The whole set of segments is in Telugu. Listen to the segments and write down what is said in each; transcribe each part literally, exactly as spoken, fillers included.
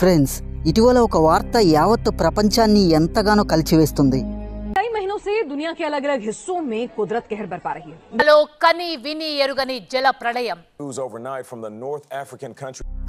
ఫ్రెండ్స్ ఇటీవల ఒక వార్త యావత్తు ప్రపంచాన్ని ఎంతగానో కలిచివేస్తుంది। कई महीनों से दुनिया के अलग अलग हिस्सों में कुदरत कहर बरपा रही है। जल प्रलयम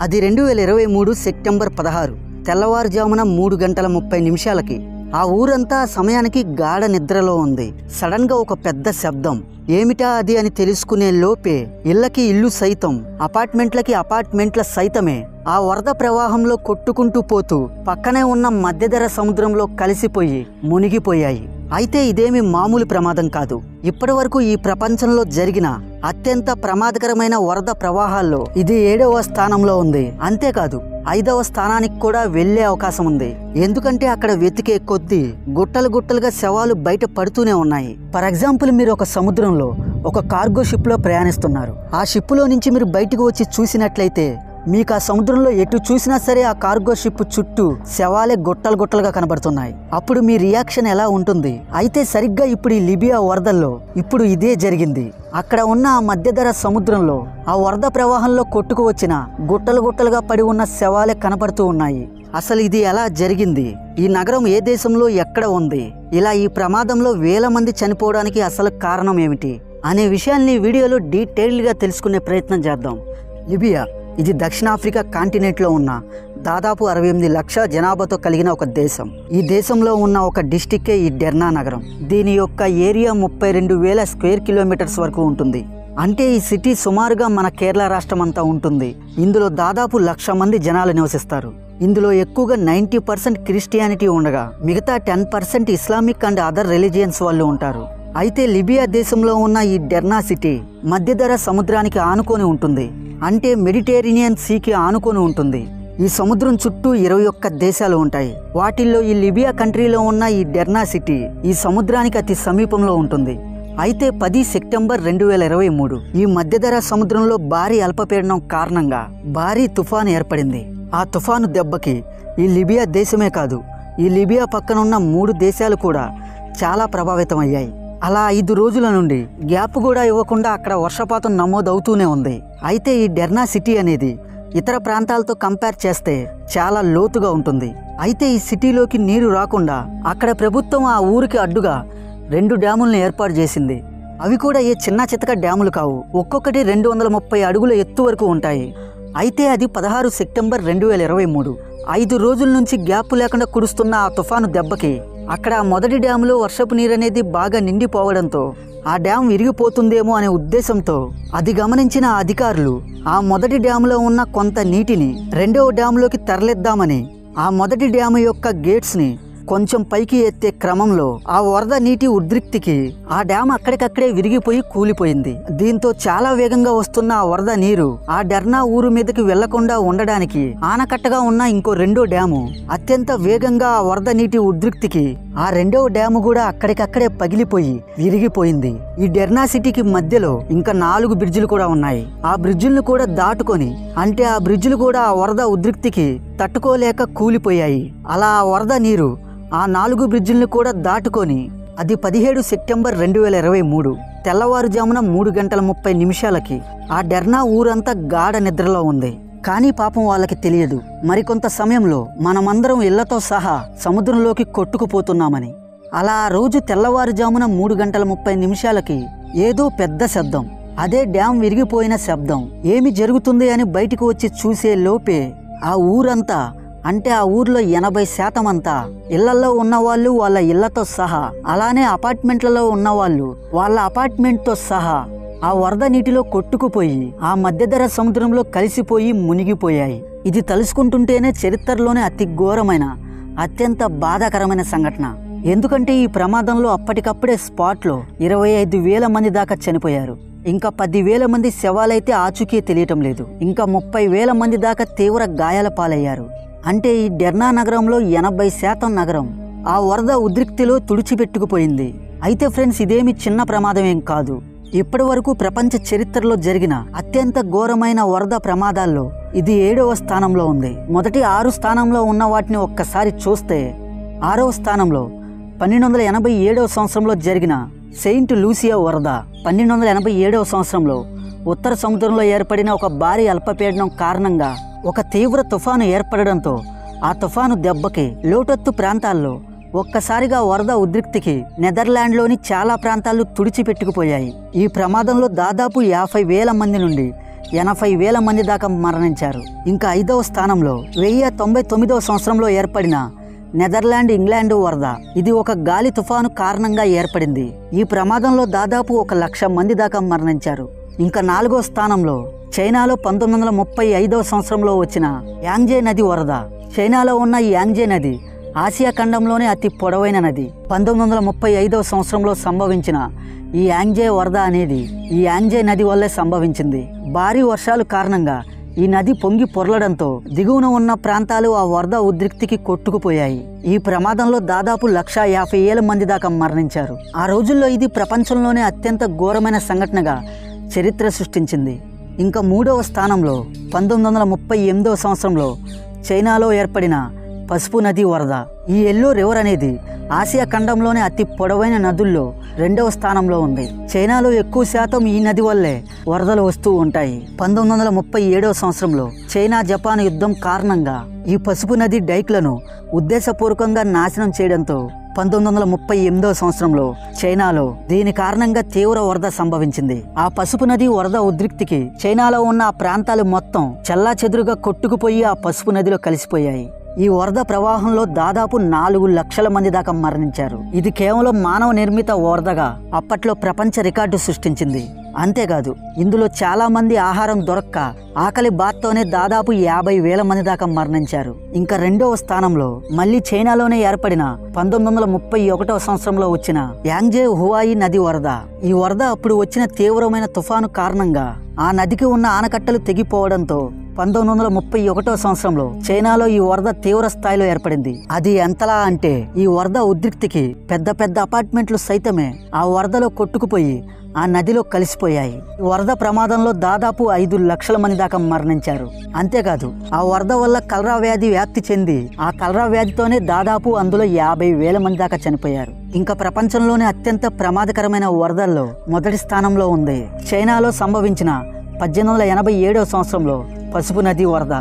అది రెండు వేల ఇరవై మూడు సెప్టెంబర్ పదహారు తెల్లవారుజామున మూడు గంటల ముప్పై నిమిషాలకి ఆ ఊరంతా సమయానికి గాఢ నిద్రలో ఉంది। సడన్ గా ఒక పెద్ద శబ్దం, ఏమిటా అది అని తెలుసుకునే లోపే ఇళ్ళకి ఇల్లు సైతం, అపార్ట్మెంట్లకి అపార్ట్మెంట్ల సైతమే ఆ వరద ప్రవాహంలో కొట్టుకుంటూ పోతూ పక్కనే ఉన్న మధ్యధర సముద్రంలో కలిసిపోయి మునిగిపోయాయి। అయితే ఇదేమీ మామూలు ప్రమాదం కాదు। ఇప్పటివరకు ఈ ప్రపంచంలో జరిగిన అత్యంత ప్రమాదకరమైన వరద ప్రవాహాల్లో ఇది ఏడవ స్థానంలో ఉంది। అంతేకాదు ఐదవ స్థానానికి కూడా వెళ్ళే అవకాశం ఉంది। ఎందుకంటే అక్కడ వెతికే కొద్దీ గుట్టలు గుట్టలుగా శవాలు బయట పడుతూనే ఉన్నాయి। ఫర్ ఎగ్జాంపుల్, మీరు ఒక సముద్రంలో ఒక కార్గో షిప్లో ప్రయాణిస్తున్నారు, ఆ షిప్లో నుంచి మీరు బయటకు వచ్చి చూసినట్లయితే మీకు ఆ సముద్రంలో ఎటు చూసినా సరే ఆ కార్గో షిప్ చుట్టూ శవాలే గొట్టలు గొట్టలుగా కనబడుతున్నాయి। అప్పుడు మీ రియాక్షన్ ఎలా ఉంటుంది? అయితే సరిగ్గా ఇప్పుడు ఈ లిబియా వరదల్లో ఇప్పుడు ఇదే జరిగింది। అక్కడ ఉన్న ఆ మధ్యధర సముద్రంలో ఆ వరద ప్రవాహంలో కొట్టుకు వచ్చిన గుట్టలు గుట్టలుగా పడి ఉన్న శవాలే కనబడుతూ ఉన్నాయి। అసలు ఇది ఎలా జరిగింది? ఈ నగరం ఏ దేశంలో ఎక్కడ ఉంది? ఇలా ఈ ప్రమాదంలో వేల మంది చనిపోవడానికి అసలు కారణం ఏమిటి అనే విషయాన్ని వీడియోలో డీటెయిల్డ్గా తెలుసుకునే ప్రయత్నం చేద్దాం। లిబియా ఇది దక్షిణాఫ్రికా కాంటినెంట్లో ఉన్న దాదాపు అరవై ఎనిమిది లక్షల జనాభాతో కలిగిన ఒక దేశం। ఈ దేశంలో ఉన్న ఒక డిస్టిక్కే ఈ డెర్నా నగరం। దీని యొక్క ఏరియా ముప్పై రెండు వేల స్క్వేర్ కిలోమీటర్స్ వరకు ఉంటుంది। అంటే ఈ సిటీ సుమారుగా మన కేరళ రాష్ట్రం అంతా ఉంటుంది। ఇందులో దాదాపు లక్ష మంది జనాలు నివసిస్తారు। ఇందులో ఎక్కువగా నైంటీ పర్సెంట్ క్రిస్టియానిటీ ఉండగా మిగతా ten percent Islamic and other religions వాళ్ళు ఉంటారు। అయితే లిబియా దేశంలో ఉన్న ఈ డెర్నా సిటీ మధ్యధరా సముద్రానికి ఆనుకొని ఉంటుంది, అంటే మెడిటేరియన్ సీకి ఆనుకొని ఉంటుంది। ఈ సముద్రం చుట్టూ ఇరవై ఒక్క దేశాలు ఉంటాయి, వాటిల్లో ఈ లిబియా కంట్రీలో ఉన్న ఈ డెర్నా సిటీ ఈ సముద్రానికి అతి సమీపంలో ఉంటుంది। అయితే పది సెప్టెంబర్ రెండు వేల ఇరవై మూడు ఈ మధ్యధరా సముద్రంలో భారీ అల్పపీడనం కారణంగా భారీ తుఫాను ఏర్పడింది। ఆ తుఫాను దెబ్బకి ఈ లిబియా దేశమే కాదు, ఈ లిబియా పక్కనున్న మూడు దేశాలు కూడా చాలా ప్రభావితం అయ్యాయి। అలా ఐదు రోజుల నుండి గ్యాప్ కూడా ఇవ్వకుండా అక్కడ వర్షపాతం నమోదవుతూనే ఉంది। అయితే ఈ డెర్నా సిటీ అనేది ఇతర ప్రాంతాలతో కంపేర్ చేస్తే చాలా లోతుగా ఉంటుంది। అయితే ఈ సిటీలోకి నీరు రాకుండా అక్కడ ప్రభుత్వం ఆ ఊరికి అడ్డుగా రెండు డ్యాములను ఏర్పాటు చేసింది। అవి కూడా ఏ చిన్న చితక డ్యాములు కావు, ఒక్కొక్కటి రెండు వందల ముప్పై అడుగుల ఎత్తు వరకు ఉంటాయి। అయితే అది పదహారు సెప్టెంబర్ రెండు వేల ఇరవై మూడు ఐదు రోజుల నుంచి గ్యాప్ లేకుండా కురుస్తున్న ఆ తుఫాను దెబ్బకి అక్కడ మొదటి డ్యామ్లో వర్షపు నీరు అనేది బాగా నిండిపోవడంతో ఆ డ్యామ్ విరిగిపోతుందేమో అనే ఉద్దేశంతో అది గమనించిన అధికారులు ఆ మొదటి డ్యామ్లో ఉన్న కొంత నీటిని రెండవ డ్యామ్లోకి తరలిద్దామని ఆ మొదటి డ్యామ్ యొక్క గేట్స్ని కొంచెం పైకి ఎత్తే క్రమంలో ఆ వరద నీటి ఉద్రిక్తికి ఆ డ్యామ్ అక్కడికక్కడే విరిగిపోయి కూలిపోయింది। దీంతో చాలా వేగంగా వస్తున్న ఆ వరద నీరు ఆ డెర్నా ఊరు మీదకి వెళ్లకుండా ఉండడానికి ఆనకట్టగా ఉన్న ఇంకో రెండో డ్యాము అత్యంత వేగంగా ఆ వరద నీటి ఉద్రిక్తికి ఆ రెండో డ్యాము కూడా అక్కడికక్కడే పగిలిపోయి విరిగిపోయింది। ఈ డెర్నా సిటీకి మధ్యలో ఇంకా నాలుగు బ్రిడ్జిలు కూడా ఉన్నాయి, ఆ బ్రిడ్జిలను కూడా దాటుకొని, అంటే ఆ బ్రిడ్జిలు కూడా ఆ వరద ఉద్రిక్తికి తట్టుకోలేక కూలిపోయాయి। అలా ఆ వరద నీరు ఆ నాలుగు బ్రిడ్జిలను కూడా దాటుకొని అది పదిహేడు సెప్టెంబర్ రెండు వేల ఇరవై మూడు తెల్లవారుజామున మూడు గంటల ముప్పై నిమిషాలకి ఆ డెర్నా ఊరంతా గాఢ నిద్రలో ఉంది। కానీ పాపం వాళ్ళకి తెలియదు మరికొంత సమయంలో మనమందరం ఇళ్లతో సహా సముద్రంలోకి కొట్టుకుపోతున్నామని। అలా ఆ రోజు తెల్లవారుజామున మూడు గంటల ముప్పై నిమిషాలకి ఏదో పెద్ద శబ్దం, అదే డ్యామ్ విరిగిపోయిన శబ్దం। ఏమి జరుగుతుంది అని బయటకు వచ్చి చూసే లోపే ఆ ఊరంతా, అంటే ఆ ఊర్లో ఎనభై శాతం అంతా ఇళ్లలో ఉన్నవాళ్ళు వాళ్ళ ఇళ్లతో సహా, అలానే అపార్ట్మెంట్లలో ఉన్నవాళ్ళు వాళ్ళ అపార్ట్మెంట్తో సహా ఆ వరద నీటిలో కొట్టుకుపోయి ఆ మధ్యధరా సముద్రంలో కలిసిపోయి మునిగిపోయాయి। ఇది తలుసుకుంటుంటేనే చరిత్రలోనే అతి ఘోరమైన అత్యంత బాధాకరమైన సంఘటన, ఎందుకంటే ఈ ప్రమాదంలో అప్పటికప్పుడే స్పాట్లో ఇరవై ఐదు వేల మంది దాకా చనిపోయారు, ఇంకా పది వేల మంది శవాలైతే ఆచూకీ తెలియటం లేదు, ఇంకా ముప్పై వేల మంది దాకా తీవ్ర గాయాల పాలయ్యారు। అంటే ఈ డెర్నా నగరంలో ఎనభై శాతం నగరం ఆ వరద ఉద్రిక్తిలో తుడిచిపెట్టుకుపోయింది। అయితే ఫ్రెండ్స్, ఇదేమి చిన్న ప్రమాదమేం కాదు, ఇప్పటి వరకు ప్రపంచ చరిత్రలో జరిగిన అత్యంత ఘోరమైన వరద ప్రమాదాల్లో ఇది ఏడవ స్థానంలో ఉంది। మొదటి ఆరు స్థానంలో ఉన్న వాటిని ఒక్కసారి చూస్తే, ఆరవ స్థానంలో పన్నెండు వందల ఎనభై ఏడవ సంవత్సరంలో జరిగిన సెయింట్ లూసియా వరద। పన్నెండు వందల ఎనభై ఏడవ సంవత్సరంలో ఉత్తర సముద్రంలో ఏర్పడిన ఒక భారీ అల్పపీడనం కారణంగా ఒక తీవ్ర తుఫాను ఏర్పడడంతో ఆ తుఫాను దెబ్బకి లోటత్తు ప్రాంతాల్లో ఒక్కసారిగా వరద ఉద్రిక్తికి నెదర్లాండ్లోని చాలా ప్రాంతాలు తుడిచిపెట్టుకుపోయాయి. ఈ ప్రమాదంలో దాదాపు యాభై వేల మంది నుండి ఎనభై వేల మంది దాకా మరణించారు. ఇంకా ఐదవ స్థానంలో వెయ్యి తొంభై తొమ్మిదవ సంవత్సరంలో ఏర్పడిన నెదర్లాండ్ ఇంగ్లాండ్ వరద, ఇది ఒక గాలి తుఫాను కారణంగా ఏర్పడింది. ఈ ప్రమాదంలో దాదాపు ఒక లక్ష మంది దాకా మరణించారు. ఇంకా నాలుగో స్థానంలో చైనాలో పంతొమ్మిది వందల ముప్పై ఐదవ సంవత్సరంలో వచ్చిన యాంగ్జే నది వరద. చైనాలో ఉన్న యాంగ్జే నది ఆసియా ఖండంలోనే అతి పొడవైన నది. పంతొమ్మిది వందల ముప్పై ఐదవ సంవత్సరంలో సంభవించిన ఈ యాంగ్జే వరద అనేది ఈ యాంగ్జే నది వల్లే సంభవించింది. భారీ వర్షాలు కారణంగా ఈ నది పొంగి పొరలడంతో దిగువన ఉన్న ప్రాంతాలు ఆ వరద ఉద్రిక్తికి కొట్టుకుపోయాయి. ఈ ప్రమాదంలో దాదాపు లక్ష యాభై ఏళ్ళ మంది దాకా మరణించారు. ఆ రోజుల్లో ఇది ప్రపంచంలోనే అత్యంత ఘోరమైన సంఘటనగా చరిత్ర సృష్టించింది. ఇంకా మూడవ స్థానంలో పంతొమ్మిది వందల ముప్పై ఎనిమిదవ సంవత్సరంలో చైనాలో ఏర్పడిన పసుపు నది వరద. ఈ ఎల్లో రివర్ అనేది ఆసియా ఖండంలోనే అతి పొడవైన నదుల్లో రెండవ స్థానంలో ఉంది. చైనాలో ఎక్కువ శాతం ఈ నది వల్లే వరదలు వస్తూ ఉంటాయి. పంతొమ్మిది వందల ముప్పై ఏడవ సంవత్సరంలో చైనా జపాన్ యుద్ధం కారణంగా ఈ పసుపు నది డైక్లను ఉద్దేశపూర్వకంగా నాశనం చేయడంతో పంతొమ్మిది వందల ముప్పై ఎనిమిదవ సంవత్సరంలో చైనాలో దీని కారణంగా తీవ్ర వరద సంభవించింది. ఆ పసుపు నది వరద ఉద్రిక్తికి చైనాలో ఉన్న ఆ ప్రాంతాలు మొత్తం చెల్లా చెదురుగా కొట్టుకుపోయి ఆ పసుపు నదిలో కలిసిపోయాయి. ఈ వరద ప్రవాహంలో దాదాపు నాలుగు లక్షల మంది దాకా మరణించారు. ఇది కేవలం మానవ నిర్మిత వరదగా అప్పట్లో ప్రపంచ రికార్డు సృష్టించింది. అంతేకాదు, ఇందులో చాలా మంది ఆహారం దొరక్క ఆకలి బాత్తోనే దాదాపు యాభై వేల మంది దాకా మరణించారు. ఇంకా రెండవ స్థానంలో మళ్లీ చైనాలోనే ఏర్పడిన పంతొమ్మిది వందల ముప్పై ఒకటవ సంవత్సరంలో వచ్చిన యాంగ్జే హువాయి నది వరద. ఈ వరద అప్పుడు వచ్చిన తీవ్రమైన తుఫాను కారణంగా ఆ నదికి ఉన్న ఆనకట్టలు తెగిపోవడంతో పంతొమ్మిది వందల ముప్పై ఒకటో సంవత్సరంలో చైనాలో ఈ వరద తీవ్ర స్థాయిలో ఏర్పడింది. అది ఎంతలా అంటే ఈ వరద ఉద్రిక్తికి పెద్ద పెద్ద అపార్ట్మెంట్లు సైతమే ఆ వరదలో కొట్టుకుపోయి ఆ నదిలో కలిసిపోయాయి. వరద ప్రమాదంలో దాదాపు ఐదు లక్షల మంది దాకా మరణించారు. అంతేకాదు, ఆ వరద వల్ల కలరా వ్యాధి వ్యాప్తి చెంది ఆ కలరా వ్యాధితోనే దాదాపు అందులో యాభై వేల మంది దాకా చనిపోయారు. ఇంకా ప్రపంచంలోనే అత్యంత ప్రమాదకరమైన వరదల్లో మొదటి స్థానంలో ఉంది చైనాలో సంభవించిన పద్దెనిమిది వందల ఎనభై ఏడవ సంవత్సరంలో పసుపు నది వరద.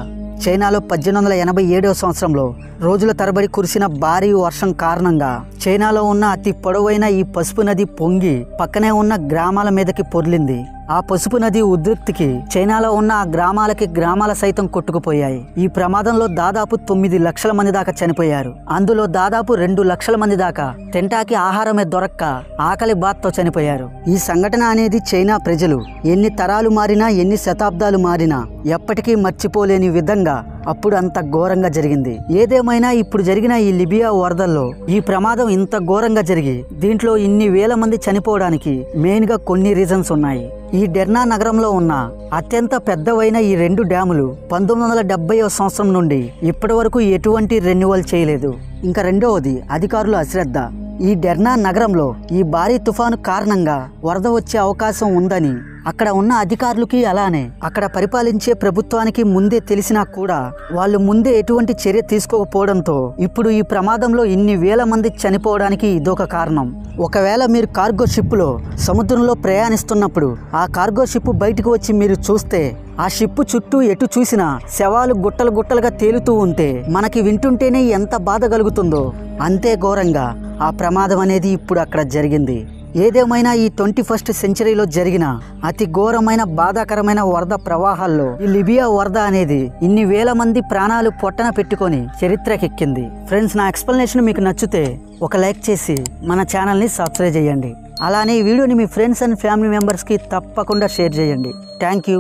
చైనాలో పద్దెనిమిది వందల ఎనభై ఏడవ సంవత్సరంలో రోజుల తరబడి కురిసిన భారీ వర్షం కారణంగా చైనాలో ఉన్న అతి పొడవైన ఈ పసుపు నది పొంగి పక్కనే ఉన్న గ్రామాల మీదకి పొర్లింది. ఆ పసుపు నది ఉద్రిక్తికి చైనాలో ఉన్న ఆ గ్రామాలకి గ్రామాల సైతం కొట్టుకుపోయాయి. ఈ ప్రమాదంలో దాదాపు తొమ్మిది లక్షల మంది దాకా చనిపోయారు. అందులో దాదాపు రెండు లక్షల మంది దాకా తింటాకి ఆహారమే దొరక్క ఆకలి బాధతో చనిపోయారు. ఈ సంఘటన అనేది చైనా ప్రజలు ఎన్ని తరాలు మారినా ఎన్ని శతాబ్దాలు మారినా ఎప్పటికీ మర్చిపోలేని విధంగా అప్పుడు అంత ఘోరంగా జరిగింది. ఏదేమైనా ఇప్పుడు జరిగిన ఈ లిబియా వరదల్లో ఈ ప్రమాదం ఇంత ఘోరంగా జరిగి దీంట్లో ఇన్ని వేల మంది చనిపోవడానికి మెయిన్ గా కొన్ని రీజన్స్ ఉన్నాయి. ఈ డెర్నా నగరంలో ఉన్న అత్యంత పెద్దవైన ఈ రెండు డ్యాములు పంతొమ్మిది వందల డెబ్బై సంవత్సరం నుండి ఇప్పటి వరకు ఎటువంటి రెన్యువల్ చేయలేదు. ఇంకా రెండవది అధికారుల అశ్రద్ధ. ఈ డెర్నా నగరంలో ఈ భారీ తుఫాను కారణంగా వరద వచ్చే అవకాశం ఉందని అక్కడ ఉన్న అధికారులకి అలానే అక్కడ పరిపాలించే ప్రభుత్వానికి ముందే తెలిసినా కూడా వాళ్ళు ముందే ఎటువంటి చర్య తీసుకోకపోవడంతో ఇప్పుడు ఈ ప్రమాదంలో ఇన్ని వేల మంది చనిపోవడానికి ఇదొక కారణం. ఒకవేళ మీరు కార్గో షిప్లో సముద్రంలో ప్రయాణిస్తున్నప్పుడు ఆ కార్గో షిప్ బయటకు వచ్చి మీరు చూస్తే ఆ షిప్ చుట్టూ ఎటు చూసినా శవాలు గుట్టలు గుట్టలుగా తేలుతూ ఉంటే మనకి వింటుంటేనే ఎంత బాధ కలుగుతుందో అంతే ఘోరంగా ఆ ప్రమాదం అనేది ఇప్పుడు అక్కడ జరిగింది. ఏదేమైనా ఈ ట్వంటీ ఫస్ట్ సెంచరీలో జరిగిన అతి ఘోరమైన బాధాకరమైన వరద ప్రవాహాల్లో ఈ లిబియా వరద అనేది ఇన్ని వేల మంది ప్రాణాలు పొట్టన పెట్టుకొని చరిత్రకెక్కింది. ఫ్రెండ్స్, నా ఎక్స్ప్లెనేషన్ మీకు నచ్చితే ఒక లైక్ చేసి మన ఛానల్ని సబ్స్క్రైబ్ చేయండి. అలానే ఈ వీడియోని మీ ఫ్రెండ్స్ అండ్ ఫ్యామిలీ మెంబర్స్కి తప్పకుండా షేర్ చేయండి. Thank you.